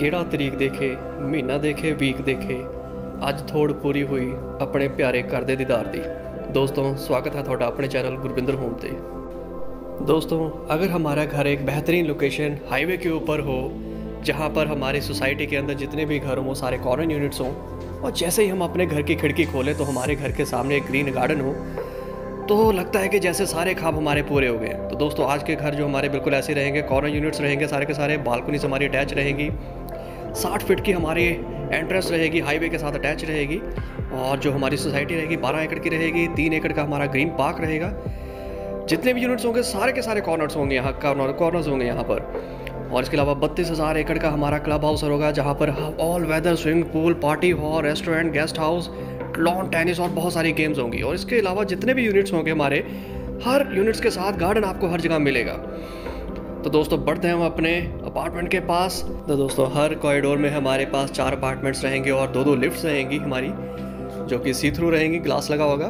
केड़ा तरीक देखे, महीना देखे, वीक देखे, अज थोड़ पूरी हुई अपने प्यारे घर के दीदार की। दोस्तों स्वागत है थोड़ा अपने चैनल गुरबिंदर होम पे। दोस्तों अगर हमारा घर एक बेहतरीन लोकेशन हाईवे के ऊपर हो, जहाँ पर हमारी सोसाइटी के अंदर जितने भी घर हों वो सारे कॉर्नर यूनिट्स हों, और जैसे ही हम अपने घर की खिड़की खोलें तो हमारे घर के सामने एक ग्रीन गार्डन हो, तो लगता है कि जैसे सारे ख्वाब हमारे पूरे हो गए। तो दोस्तों आज के घर जो हमारे बिल्कुल ऐसे रहेंगे, कॉर्नर यूनिट्स रहेंगे सारे के सारे, बालकनीज हमारी अटैच रहेंगी, 60 फीट की हमारी एंट्रेंस रहेगी, हाईवे के साथ अटैच रहेगी, और जो हमारी सोसाइटी रहेगी 12 एकड़ की रहेगी, 3 एकड़ का हमारा ग्रीन पार्क रहेगा, जितने भी यूनिट्स होंगे सारे के सारे कॉर्नर्स होंगे, यहाँ कॉर्नर्स होंगे यहाँ पर। और इसके अलावा 32,000 एकड़ का हमारा क्लब हाउस होगा, जहाँ पर all weather swimming pool, party hall, restaurant, guest house, lawn tennis और बहुत सारी गेम्स होंगी। और इसके अलावा जितने भी यूनिट्स होंगे हमारे, हर यूनिट्स के साथ गार्डन आपको हर जगह मिलेगा। तो दोस्तों बढ़ते हैं हम अपने अपार्टमेंट के पास। तो दोस्तों हर कॉरिडोर में हमारे पास 4 अपार्टमेंट्स रहेंगे और 2-2 लिफ्ट्स रहेंगी हमारी, जो कि सी थ्रू रहेंगी, ग्लास लगा होगा।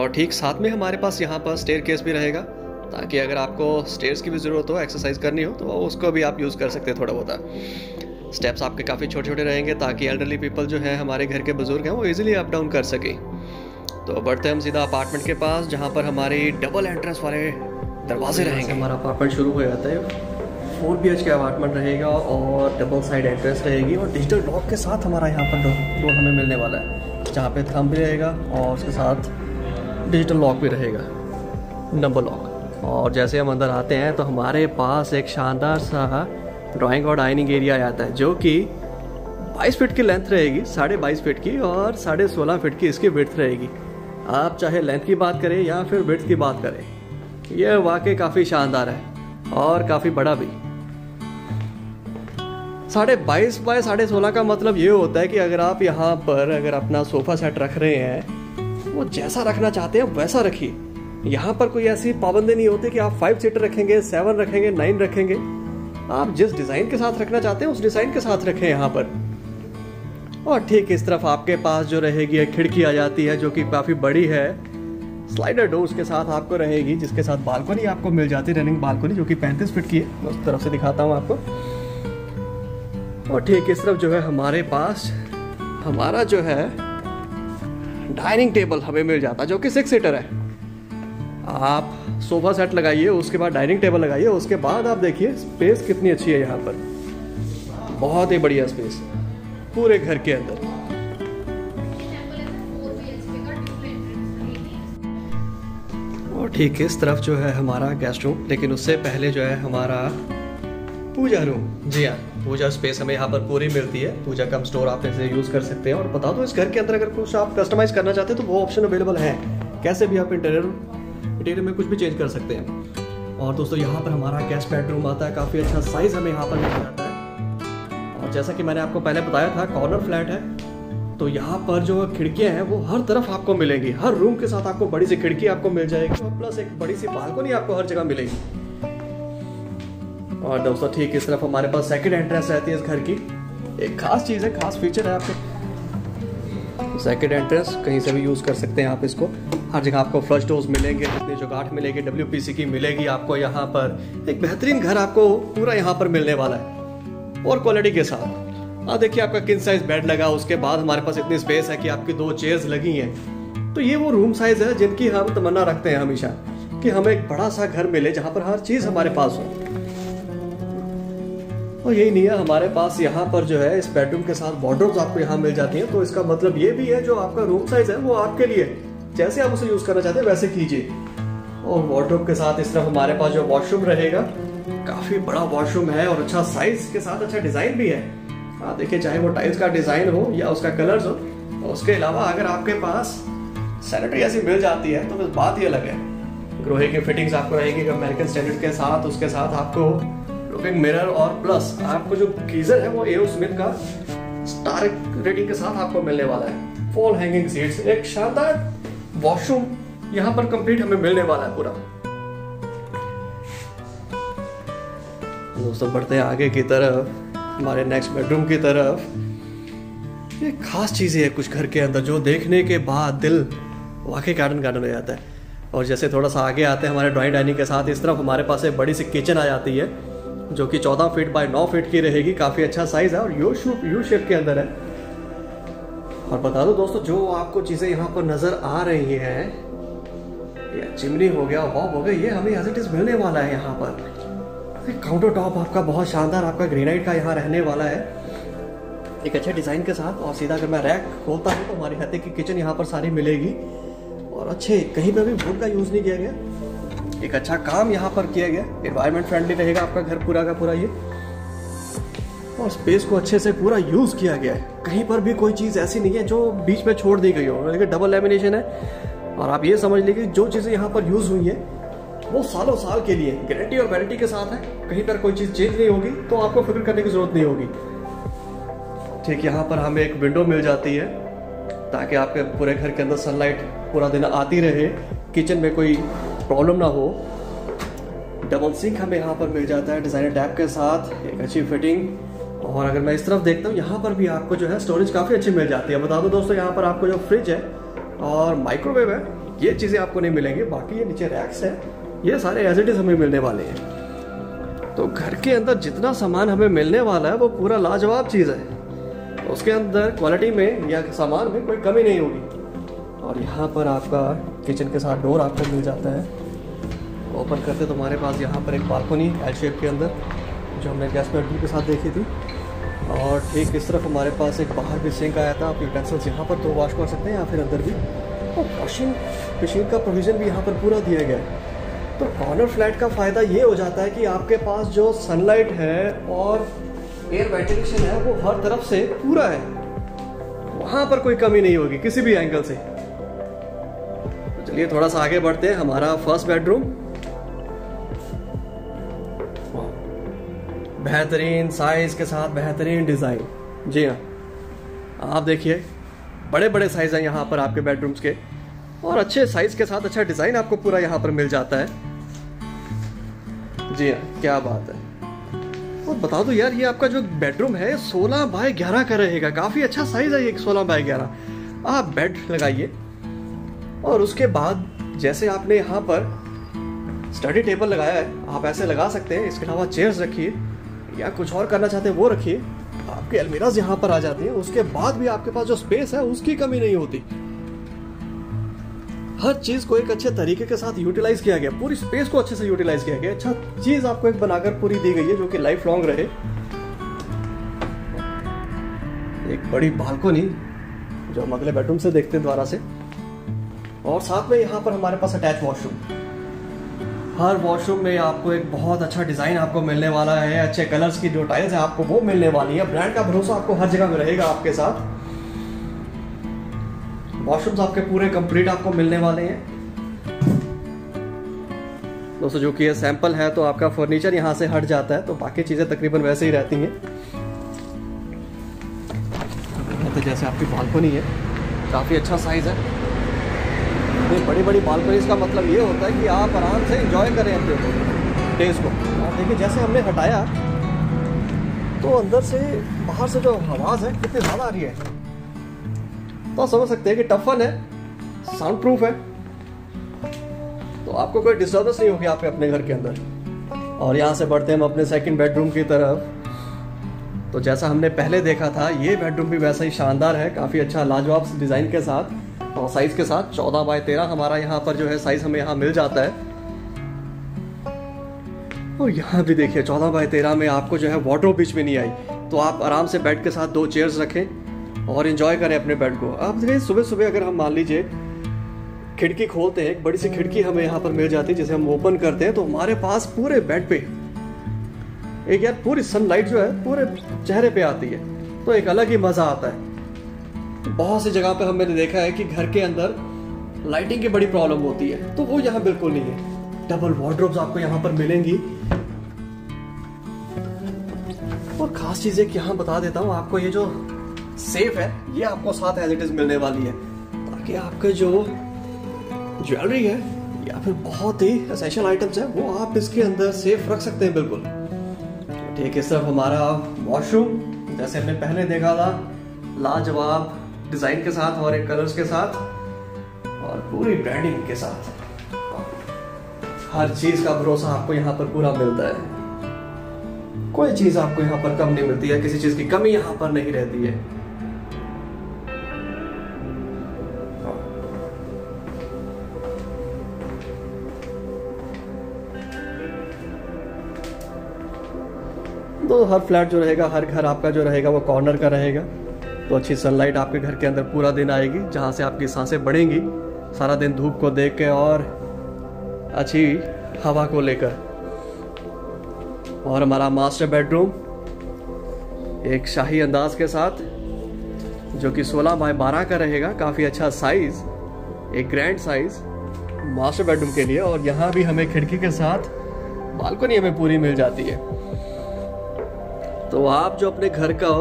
और ठीक साथ में हमारे पास यहाँ पर स्टेयरकेस भी रहेगा, ताकि अगर आपको स्टेयर्स की भी ज़रूरत हो, एक्सरसाइज करनी हो, तो उसको भी आप यूज़ कर सकते हैं थोड़ा बहुत। स्टेप्स आपके काफ़ी छोटे छोटे रहेंगे, ताकि एल्डरली पीपल जो है, हमारे घर के बुजुर्ग हैं, वो इजीली अप डाउन कर सकें। तो बढ़ते हम सीधा अपार्टमेंट के पास, जहाँ पर हमारे डबल एंट्रेंस वाले दरवाजे रहेंगे। हमारा अपार्टमेंट शुरू हो जाता है, 4 BH का अपार्टमेंट रहेगा और डबल साइड एंट्रेंस रहेगी, और डिजिटल लॉक के साथ हमारा यहाँ पर डोर हमें मिलने वाला है, जहाँ पर थंब भी रहेगा और उसके साथ डिजिटल लॉक भी रहेगा, डबल लॉक। और जैसे हम अंदर आते हैं तो हमारे पास एक शानदार सा ड्राइंग और डाइनिंग एरिया आता है, जो कि 22 फीट की लेंथ रहेगी, 22.5 फीट की, और 16.5 फीट की इसकी विड्थ रहेगी। आप चाहे लेंथ की बात करें या फिर विड्थ की बात करें, यह वाकई काफ़ी शानदार है और काफ़ी बड़ा भी। 22 बाय 16 का मतलब ये होता है कि अगर आप यहाँ पर अगर अपना सोफ़ा सेट रख रहे हैं, वो जैसा रखना चाहते हैं वैसा रखिए। यहाँ पर कोई ऐसी पाबंदी नहीं होती कि आप 5 सीटर रखेंगे, 7 रखेंगे, 9 रखेंगे। आप जिस डिज़ाइन के साथ रखना चाहते हैं उस डिज़ाइन के साथ रखें यहाँ पर। और ठीक इस तरफ आपके पास जो रहेगी एक खिड़की आ जाती है, जो कि काफ़ी बड़ी है, स्लाइडर डोर उसके साथ आपको रहेगी, जिसके साथ बालकनी आपको मिल जाती है, रनिंग बालकनी, जो कि 35 फीट की है। उस तरफ से दिखाता हूँ आपको। और ठीक इस तरफ जो है हमारे पास हमारा जो है डाइनिंग टेबल हमें मिल जाता है, जो कि 6 सीटर है। आप सोफ़ा सेट लगाइए, उसके बाद डाइनिंग टेबल लगाइए, उसके बाद आप देखिए स्पेस कितनी अच्छी है यहाँ पर, बहुत ही बढ़िया स्पेस पूरे घर के अंदर। और ठीक इस तरफ जो है हमारा गेस्ट रूम, लेकिन उससे पहले जो है हमारा पूजा रूम। जी हाँ, पूजा स्पेस हमें यहाँ पर पूरी मिलती है, पूजा का स्टोर आप ऐसे यूज़ कर सकते हैं। और बता दो इस घर के अंदर अगर कुछ आप कस्टमाइज़ करना चाहते हैं तो वो ऑप्शन अवेलेबल है, कैसे भी आप इंटीरियर में कुछ भी चेंज कर सकते हैं। और दोस्तों यहाँ पर हमारा गेस्ट बेडरूम आता है, काफ़ी अच्छा साइज़ हमें यहाँ पर मिल जाता है। और जैसा कि मैंने आपको पहले बताया था, कॉर्नर फ्लैट है, तो यहाँ पर जो खिड़कियाँ हैं वो हर तरफ आपको मिलेंगी, हर रूम के साथ आपको बड़ी सी खिड़की आपको मिल जाएगी, और प्लस एक बड़ी सी बालकनी आपको हर जगह मिलेगी। और दोस्तों ठीक इस तरफ हमारे पास सेकेंड एंट्रेंस रहती है इस घर की, एक खास चीज़ है, खास फीचर है आपके सेकेंड एंट्रेंस, कहीं से भी यूज़ कर सकते हैं आप इसको। हर जगह आपको फ्लश डोर्स मिलेंगे, जितनी चौगाट मिलेगी, WPC की मिलेगी आपको। यहाँ पर एक बेहतरीन घर आपको पूरा यहाँ पर मिलने वाला है, और क्वालिटी के साथ। और देखिए आपका किंग साइज बेड लगा, उसके बाद हमारे पास इतनी स्पेस है कि आपकी 2 चेयर्स लगी हैं। तो ये वो रूम साइज़ है जिनकी हम तमन्ना रखते हैं हमेशा, कि हमें एक बड़ा सा घर मिले जहाँ पर हर चीज़ हमारे पास हो। और यही नहीं है, हमारे पास यहाँ पर जो है इस बेडरूम के साथ वार्डरोब्स आपको यहाँ मिल जाती हैं। तो इसका मतलब ये भी है जो आपका रूम साइज है वो आपके लिए, जैसे आप उसे यूज़ करना चाहते हैं वैसे कीजिए। और वार्डरोब के साथ इस तरफ हमारे पास जो वॉशरूम रहेगा, काफ़ी बड़ा वॉशरूम है और अच्छा साइज के साथ अच्छा डिज़ाइन भी है। हाँ देखिए, चाहे वो टाइल्स का डिज़ाइन हो या उसका कलर्स हो। और उसके अलावा अगर आपके पास सैनिटरी ऐसी मिल जाती है तो बस बात ही अलग है। ग्रोहे की फिटिंग्स आपको रहेगी अमेरिकन स्टैंडर्ड के साथ, उसके साथ आपको लुकिंग मिरर, और प्लस आपको जो गीजर है वो एओ स्मिथ का स्टार रेटिंग के साथ आपको मिलने वाला है। फॉल हैंगिंग सीट्स, एक शानदार वॉशरूम यहाँ पर कंप्लीट हमें मिलने वाला है पूरा। दोस्तों बढ़ते हैं आगे की तरफ, हमारे नेक्स्ट बेडरूम की तरफ। ये खास चीज़ें है कुछ घर के अंदर जो देखने के बाद दिल वाकई गार्डन गार्डन हो जाता है। और जैसे थोड़ा सा आगे आते हैं हमारे ड्राइंग डाइनिंग के साथ, इस तरफ हमारे पास एक बड़ी सी किचन आ जाती है, जो कि 14 फीट बाय 9 फीट की रहेगी। काफ़ी अच्छा साइज़ है और यू शेप के अंदर है। और बता दो दोस्तों, जो आपको चीज़ें यहाँ पर नज़र आ रही हैं, ये चिमनी हो गया, वॉब हो गया, ये हमें एज इट इज़ मिलने वाला है यहाँ पर। काउंटर टॉप आपका बहुत शानदार, आपका ग्रेनाइट का यहाँ रहने वाला है एक अच्छे डिज़ाइन के साथ। और सीधा अगर मैं रैक खोलता हूँ तो हमारे हाथे की किचन यहाँ पर सारी मिलेगी। और अच्छे, कहीं पर भी वुड का यूज़ नहीं किया गया, एक अच्छा काम यहाँ पर किया गया। एनवायरनमेंट फ्रेंडली रहेगा आपका घर पूरा का पूरा ये, और स्पेस को अच्छे से पूरा यूज़ किया गया है। कहीं पर भी कोई चीज़ ऐसी नहीं है जो बीच में छोड़ दी गई हो। देखिए डबल लेमिनेशन है, और आप ये समझ लीजिए जो चीज़ें यहाँ पर यूज़ हुई हैं वो सालों साल के लिए गारंटी और वैलिडिटी के साथ है। कहीं पर कोई चीज़ चेंज नहीं होगी, तो आपको फिक्र करने की ज़रूरत नहीं होगी। ठीक यहाँ पर हमें एक विंडो मिल जाती है ताकि आपके पूरे घर के अंदर सनलाइट पूरा दिन आती रहे, किचन में कोई प्रॉब्लम ना हो। डबल सिंक हमें यहाँ पर मिल जाता है डिज़ाइनर टैप के साथ, एक अच्छी फिटिंग। और अगर मैं इस तरफ देखता हूँ, यहाँ पर भी आपको जो है स्टोरेज काफ़ी अच्छी मिल जाती है। बता दो दोस्तों, यहाँ पर आपको जो फ्रिज है और माइक्रोवेव है, ये चीज़ें आपको नहीं मिलेंगी। बाकी ये नीचे रैक्स है, ये सारे एज इट इज़ हमें मिलने वाले हैं। तो घर के अंदर जितना सामान हमें मिलने वाला है वो पूरा लाजवाब चीज़ है, उसके अंदर क्वालिटी में या सामान में कोई कमी नहीं होगी। और यहाँ पर आपका किचन के साथ डोर आपको मिल जाता है। ओपन करते तो हमारे पास यहाँ पर एक बालकनी एल शेप के अंदर, जो हमने गैस पेट्रोल के साथ देखी थी। और ठीक इस तरफ हमारे पास एक बाहर भी सिंक आया था। आप यूटेंसिल्स यहाँ पर तो वॉश कर सकते हैं या फिर अंदर भी। और वॉशिंग मशीन का प्रोविज़न भी यहाँ पर पूरा दिया गया है। तो कॉर्नर फ्लैट का फ़ायदा ये हो जाता है कि आपके पास जो सनलाइट है और एयर वेंटिलेशन है वो हर तरफ से पूरा है, वहाँ पर कोई कमी नहीं होगी किसी भी एंगल से। तो चलिए थोड़ा सा आगे बढ़ते हैं। हमारा फर्स्ट बेडरूम बेहतरीन साइज के साथ, बेहतरीन डिज़ाइन। जी हाँ, आप देखिए बड़े बड़े साइज़ हैं यहाँ पर आपके बेडरूम्स के, और अच्छे साइज़ के साथ अच्छा डिज़ाइन आपको पूरा यहाँ पर मिल जाता है। जी हाँ, क्या बात है। और बता दो यार, ये आपका जो बेडरूम है 16 बाय 11 का रहेगा। काफ़ी अच्छा साइज़ है ये, 16 बाय 11। आप बेड लगाइए, और उसके बाद जैसे आपने यहाँ पर स्टडी टेबल लगाया है, आप ऐसे लगा सकते हैं। इसके अलावा चेयर्स रखिए, या कुछ और करना चाहते हैं वो रखिए। आपके अलमीराज यहाँ पर आ जाती है। उसके बाद भी आपके पास जो स्पेस है उसकी कमी नहीं होती। हर चीज़ को एक अच्छे तरीके के साथ यूटिलाइज़ किया गया, पूरी स्पेस को अच्छे से यूटिलाइज़ किया गया। अच्छा चीज़ आपको एक बनाकर पूरी दी गई है जो कि लाइफ लॉन्ग रहे। एक बड़ी बालकोनी जो हम अगले बेडरूम से देखते हैं द्वारा से, और साथ में यहाँ पर हमारे पास अटैच वॉशरूम। हर वॉशरूम में आपको एक बहुत अच्छा डिज़ाइन आपको मिलने वाला है। अच्छे कलर्स की जो टाइल्स है आपको वो मिलने वाली है। ब्रांड का भरोसा आपको हर जगह में रहेगा आपके साथ। वॉशरूम्स आपके पूरे कंप्लीट आपको मिलने वाले हैं दोस्तों। जो कि ये सैंपल है, तो आपका फर्नीचर यहाँ से हट जाता है, तो बाकी चीज़ें तकरीबन वैसे ही रहती हैं। तो जैसे आपकी बालकनी है, काफ़ी अच्छा साइज़ है। ये बड़ी बड़ी बालकनी का मतलब ये होता है कि आप आराम से इंजॉय करें अपने डेज को। देखिए जैसे हमने हटाया तो अंदर से बाहर से जो आवाज़ है कितनी ज़्यादा आ रही है, तो समझ सकते हैं कि टफन है, साउंड प्रूफ है, तो आपको कोई डिस्टर्बेंस नहीं होगी आपके अपने घर के अंदर। और यहाँ से बढ़ते हैं हम अपने सेकंड बेडरूम की तरफ। तो जैसा हमने पहले देखा था, ये बेडरूम भी वैसा ही शानदार है, काफ़ी अच्छा लाजवाब डिज़ाइन के साथ और साइज़ के साथ। 14 बाय 13 हमारा यहाँ पर जो है साइज़ हमें यहाँ मिल जाता है। और यहाँ भी देखिए 14 बाय 13 में आपको जो है वार्डरोब बीच में नहीं आई, तो आप आराम से बेड के साथ 2 चेयर्स रखें और इन्जॉय करें अपने बेड को। आप देखिए सुबह सुबह अगर हम मान लीजिए खिड़की खोलते हैं, एक बड़ी सी खिड़की हमें यहाँ पर मिल जाती है, जिसे हम ओपन करते हैं तो हमारे पास पूरे बेड पे एक यार पूरी सनलाइट जो है पूरे चेहरे पे आती है, तो एक अलग ही मज़ा आता है। बहुत सी जगह पे हमने देखा है कि घर के अंदर लाइटिंग की बड़ी प्रॉब्लम होती है, तो वो यहाँ बिल्कुल नहीं है। डबल वार्डरोब्स आपको यहाँ पर मिलेंगी। और ख़ास चीज़ एक यहाँ बता देता हूँ आपको, ये जो सेफ है ये आपको साथ एज इट इज मिलने वाली है, ताकि आपके जो ज्वेलरी है या फिर बहुत ही एसेंशियल आइटम्स हैं वो आप इसके अंदर सेफ रख सकते हैं बिल्कुल। ठीक है सर, हमारा वॉशरूम जैसे हमने पहले देखा था, लाजवाब डिज़ाइन के साथ और एक कलर्स के साथ और पूरी ब्रांडिंग के साथ। हर चीज़ का भरोसा आपको यहाँ पर पूरा मिलता है। कोई चीज आपको यहाँ पर कम नहीं मिलती है, किसी चीज की कमी यहाँ पर नहीं रहती है। तो हर फ्लैट जो रहेगा, हर घर आपका जो रहेगा वो कॉर्नर का रहेगा, तो अच्छी सनलाइट आपके घर के अंदर पूरा दिन आएगी, जहाँ से आपकी सांसें बढ़ेंगी सारा दिन धूप को देख के और अच्छी हवा को लेकर। और हमारा मास्टर बेडरूम एक शाही अंदाज के साथ, जो कि 16x12 का रहेगा, काफ़ी अच्छा साइज़, एक ग्रैंड साइज़ मास्टर बेडरूम के लिए। और यहाँ भी हमें खिड़की के साथ बालकनी हमें पूरी मिल जाती है, तो आप जो अपने घर का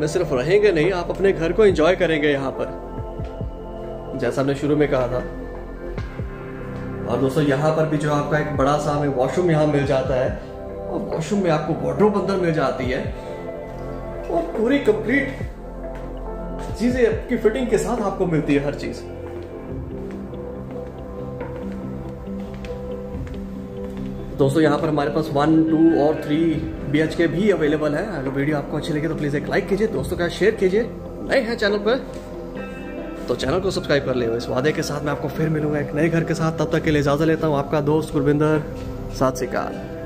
में सिर्फ रहेंगे नहीं, आप अपने घर को एंजॉय करेंगे यहाँ पर, जैसा हमने शुरू में कहा था। और दोस्तों यहाँ पर भी जो आपका एक बड़ा सा हमें वॉशरूम यहाँ मिल जाता है, और वॉशरूम में आपको वार्डरोब अंदर मिल जाती है, और पूरी कंप्लीट चीजें आपकी फिटिंग के साथ आपको मिलती है हर चीज। दोस्तों यहाँ पर हमारे पास 1, 2 और 3 BHK भी अवेलेबल है। अगर वीडियो आपको अच्छी लगे तो प्लीज एक लाइक कीजिए, दोस्तों का शेयर कीजिए, नए हैं चैनल पर तो चैनल को सब्सक्राइब कर ले। इस वादे के साथ मैं आपको फिर मिलूंगा एक नए घर के साथ, तब तक के लिए इजाजत लेता हूँ, आपका दोस्त गुरबिंदर। सात श्री अकाल।